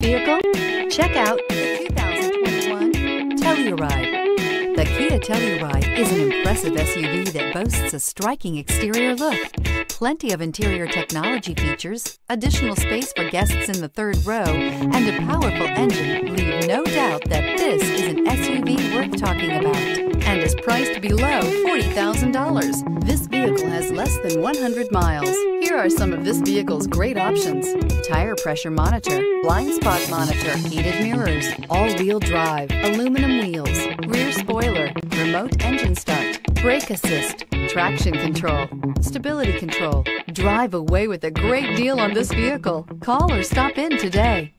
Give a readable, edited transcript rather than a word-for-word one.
Vehicle? Check out the 2021 Telluride. The Kia Telluride is an impressive SUV that boasts a striking exterior look, plenty of interior technology features, additional space for guests in the third row, and a powerful engine leave no doubt that this is an SUV worth talking about and is priced below $40,000. This vehicle has less than 100 miles. Here are some of this vehicle's great options: tire pressure monitor, blind spot monitor, heated mirrors, all-wheel drive, aluminum wheels, rear spoiler, remote engine start, brake assist, traction control, stability control. Drive away with a great deal on this vehicle. Call or stop in today.